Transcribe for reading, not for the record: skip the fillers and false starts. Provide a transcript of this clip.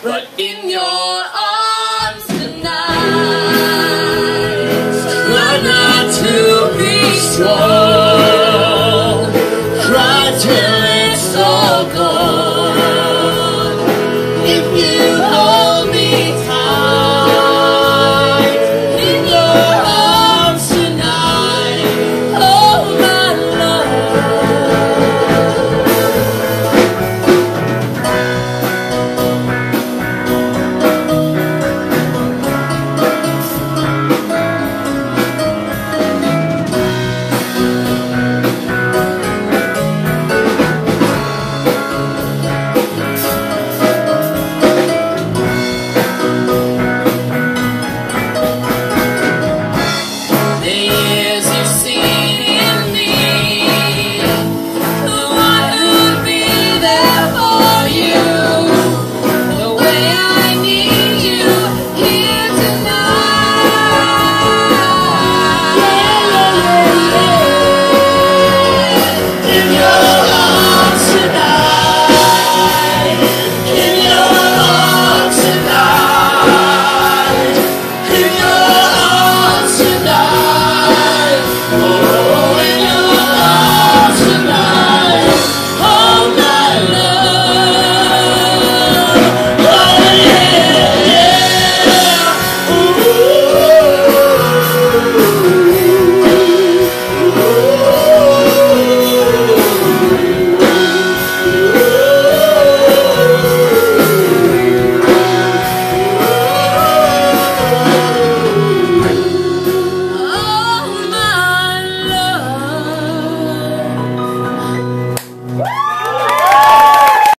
But in your arms tonight, we're not to be sworn.